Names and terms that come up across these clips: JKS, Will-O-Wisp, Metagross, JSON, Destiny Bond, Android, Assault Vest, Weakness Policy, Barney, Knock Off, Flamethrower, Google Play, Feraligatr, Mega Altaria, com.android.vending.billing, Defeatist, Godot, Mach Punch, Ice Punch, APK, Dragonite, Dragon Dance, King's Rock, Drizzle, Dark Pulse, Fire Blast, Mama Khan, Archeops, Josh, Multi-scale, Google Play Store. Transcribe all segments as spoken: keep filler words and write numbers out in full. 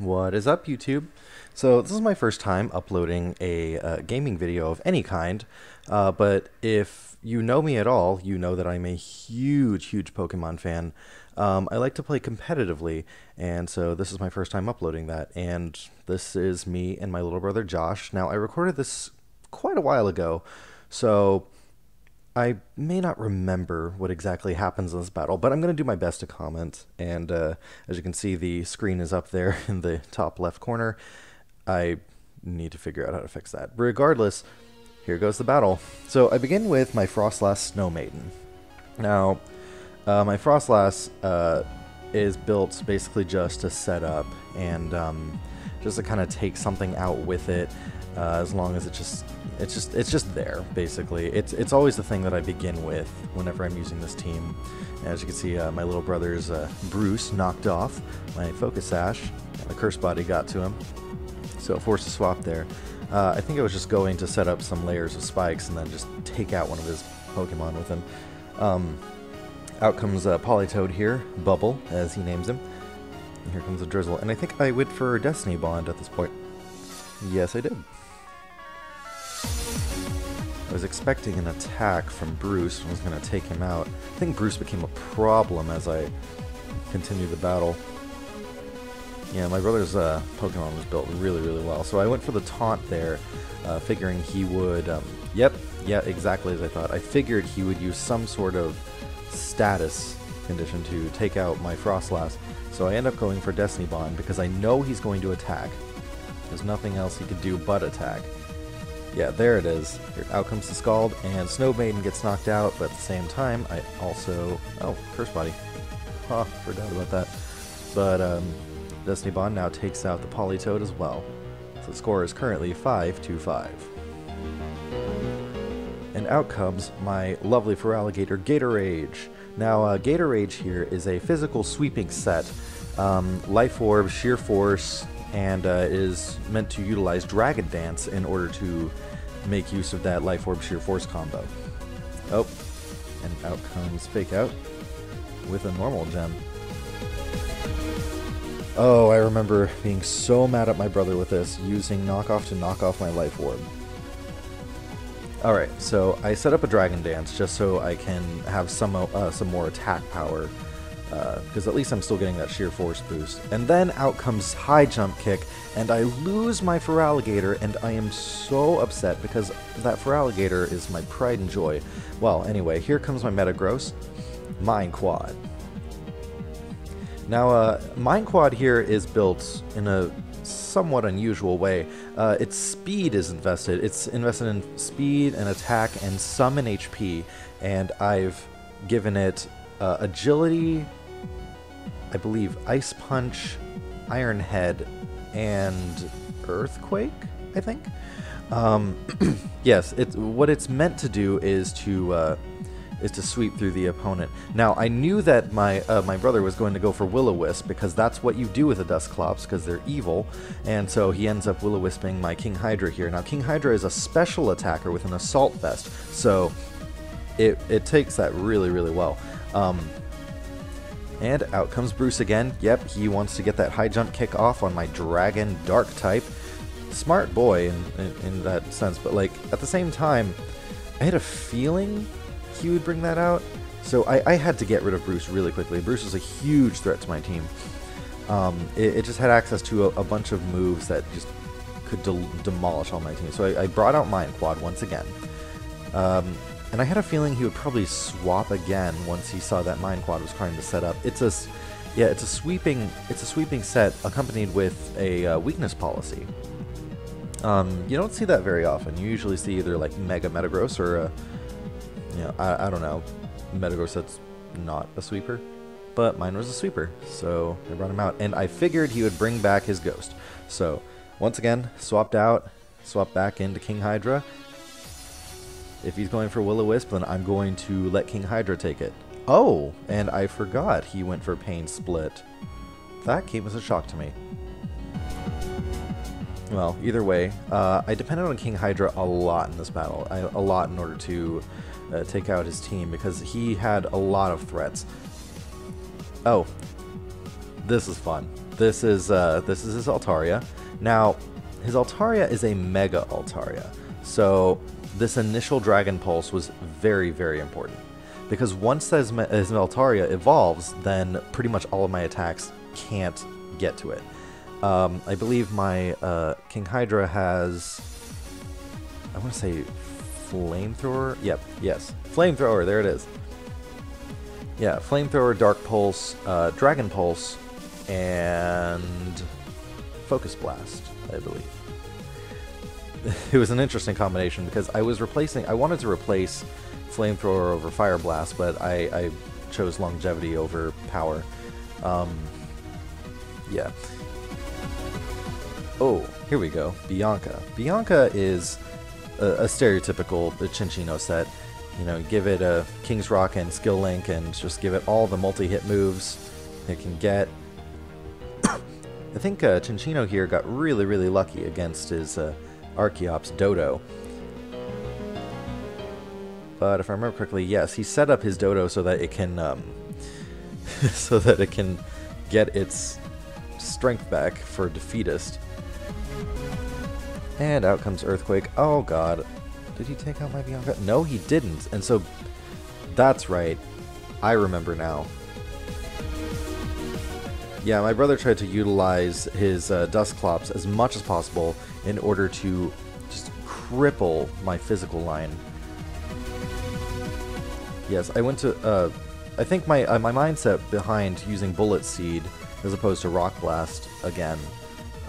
What is up, YouTube? So this is my first time uploading a uh, gaming video of any kind, uh, but if you know me at all, you know that I'm a huge, huge Pokemon fan. Um, I like to play competitively, and so this is my first time uploading that, and this is me and my little brother Josh. Now, I recorded this quite a while ago, so I may not remember what exactly happens in this battle, but I'm going to do my best to comment. And uh, as you can see, the screen is up there in the top left corner. I need to figure out how to fix that. Regardless, here goes the battle. So I begin with my Froslass Snow Maiden. Now, uh, my Froslass uh, is built basically just to set up and um, just to kind of take something out with it. Uh, as long as it just, it's just, it's just there. Basically, it's it's always the thing that I begin with whenever I'm using this team. And as you can see, uh, my little brother's uh, Bruce knocked off my Focus Sash, and the Curse Body got to him, so it forced a swap there. Uh, I think I was just going to set up some layers of spikes and then just take out one of his Pokemon with him. Um, out comes uh, Politoed here, Bubble as he names him. And here comes a Drizzle, and I think I went for Destiny Bond at this point. Yes, I did. I was expecting an attack from Bruce and was going to take him out. I think Bruce became a problem as I continued the battle. Yeah, my brother's uh, Pokemon was built really, really well. So I went for the taunt there, uh, figuring he would... Um, yep, yeah, exactly as I thought. I figured he would use some sort of status condition to take out my Froslass. So I end up going for Destiny Bond because I know he's going to attack. There's nothing else he could do but attack. Yeah, there it is. Out comes the Scald, and Snow Maiden gets knocked out, but at the same time, I also... Oh, Curse Body. Oh, forgot about that. But um, Destiny Bond now takes out the Politoed as well. So the score is currently five to five. And out comes my lovely Feraligatr, Gatorage. Now, uh, Gatorage here is a physical sweeping set. Um, Life Orb, Sheer Force... and uh, is meant to utilize Dragon Dance in order to make use of that Life Orb Sheer Force combo. Oh, and out comes Fake Out with a normal gem. Oh, I remember being so mad at my brother with this, using Knock Off to knock off my Life Orb. Alright, so I set up a Dragon Dance just so I can have some, uh, some more attack power, because uh, at least I'm still getting that Sheer Force boost. And then out comes High Jump Kick, and I lose my Feraligatr, and I am so upset because that Feraligatr is my pride and joy. Well, anyway, here comes my Metagross, Mine Quad. Now, uh, Mine Quad here is built in a somewhat unusual way. Uh, its speed is invested. It's invested in speed and attack and some in H P, and I've given it uh, Agility... I believe Ice Punch, Iron Head, and Earthquake, I think? Um, yes, it's, what it's meant to do is to uh, is to sweep through the opponent. Now, I knew that my uh, my brother was going to go for Will-O-Wisp, because that's what you do with the Dusclops, because they're evil, and so he ends up Will-O-Wisping my King Hydra here. Now, King Hydra is a special attacker with an Assault Vest, so it, it takes that really, really well. Um, And out comes Bruce again. Yep, he wants to get that High Jump Kick off on my Dragon Dark type. Smart boy in, in, in that sense, but like at the same time, I had a feeling he would bring that out, so I, I had to get rid of Bruce really quickly. Bruce was a huge threat to my team. Um, it, it just had access to a, a bunch of moves that just could de demolish all my team. So I, I brought out Mine Quad once again. Um, And I had a feeling he would probably swap again once he saw that Mine Quad was trying to set up. It's a, yeah, it's a sweeping, it's a sweeping set accompanied with a uh, Weakness Policy. Um, you don't see that very often. You usually see either like Mega Metagross or, a, you know, I, I don't know, Metagross that's not a sweeper, but mine was a sweeper, so I brought him out, and I figured he would bring back his Ghost. So once again, swapped out, swapped back into King Hydra. If he's going for Will-O-Wisp, then I'm going to let King Hydra take it. Oh, and I forgot he went for Pain Split. That came as a shock to me. Well, either way, uh, I depended on King Hydra a lot in this battle. I, a lot in order to uh, take out his team, because he had a lot of threats. Oh, this is fun. this is uh, this is his Altaria. Now, his Altaria is a Mega Altaria, so this initial Dragon Pulse was very, very important. Because once his, his Altaria evolves, then pretty much all of my attacks can't get to it. Um, I believe my uh, King Hydra has, I want to say Flamethrower? Yep, yes. Flamethrower, there it is. Yeah, Flamethrower, Dark Pulse, uh, Dragon Pulse, and Focus Blast, I believe. It was an interesting combination because I was replacing, I wanted to replace Flamethrower over Fire Blast, but I, I chose Longevity over Power. Um, yeah. Oh, here we go. Bianca. Bianca is a, a stereotypical Cinccino set. You know, give it a King's Rock and Skill Link and just give it all the multi-hit moves it can get. I think uh, Cinccino here got really, really lucky against his uh, Archeops Dodo. But if I remember correctly, yes, he set up his Dodo so that it can, um, so that it can get its strength back for Defeatist. And out comes Earthquake. Oh god, did he take out my Bianca? No, he didn't. And so, that's right. I remember now. Yeah, my brother tried to utilize his uh, Dusclops as much as possible in order to just cripple my physical line. Yes, I went to, uh, I think my uh, my mindset behind using Bullet Seed as opposed to Rock Blast, again,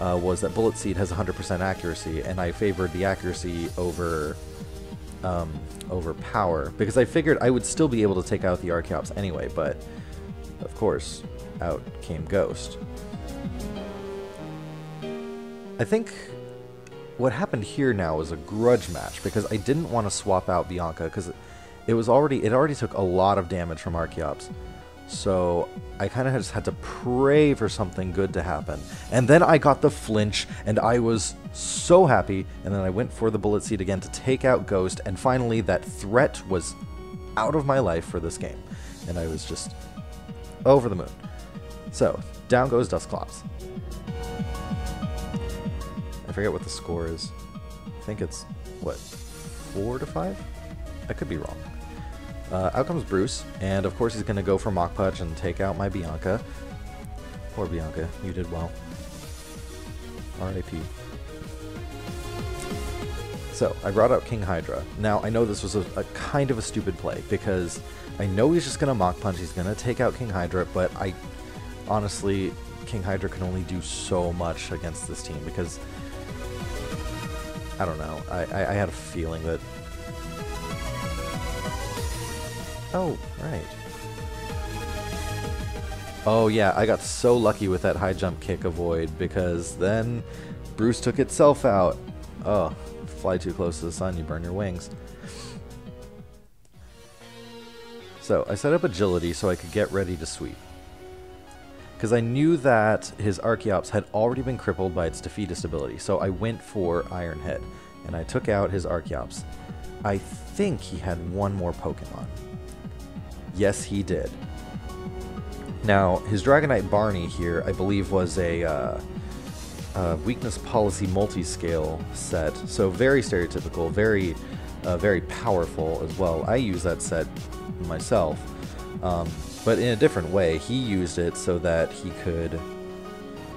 uh, was that Bullet Seed has one hundred percent accuracy, and I favored the accuracy over, um, over power, because I figured I would still be able to take out the Archeops anyway, but, of course, out came Ghost. I think what happened here now was a grudge match, because I didn't want to swap out Bianca, because It was already, it already took a lot of damage from Archeops, so I kind of just had to pray for something good to happen. And then I got the flinch, and I was so happy, and then I went for the Bullet Seed again to take out Ghost, and finally that threat was out of my life for this game, and I was just over the moon. So, down goes Dusclops. I forget what the score is. I think it's, what, four to five? I could be wrong. Uh, out comes Bruce, and of course he's going to go for Mach Punch and take out my Bianca. Poor Bianca, you did well. R I P. So, I brought out King Hydra. Now, I know this was a, a kind of a stupid play, because I know he's just going to Mach Punch, he's going to take out King Hydra, but I honestly, King Hydra can only do so much against this team, because I don't know, I, I, I had a feeling that... Oh, right. Oh yeah, I got so lucky with that high jump kick avoid, because then Bruce took itself out. Oh, fly too close to the sun, you burn your wings. So, I set up Agility so I could get ready to sweep. Because I knew that his Archeops had already been crippled by its Defeatist ability, so I went for Iron Head, and I took out his Archeops. I think he had one more Pokemon. Yes, he did. Now, his Dragonite Barney here, I believe, was a, uh, a Weakness Policy multi-scale set, so very stereotypical, very, uh, very powerful as well. I use that set myself, um, but in a different way. He used it so that he could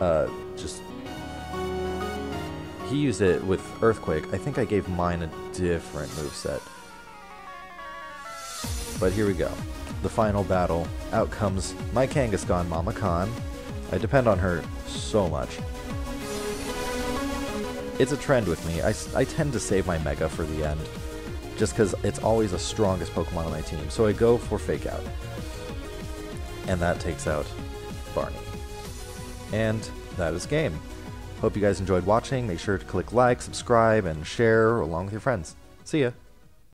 uh, just... He used it with Earthquake. I think I gave mine a different moveset. But here we go. The final battle. Out comes my Kangaskhan, Mama Khan. I depend on her so much. It's a trend with me. I, I tend to save my Mega for the end, just because it's always the strongest Pokemon on my team. So I go for Fake Out. And that takes out Barney. And that is game. Hope you guys enjoyed watching. Make sure to click like, subscribe, and share along with your friends. See ya!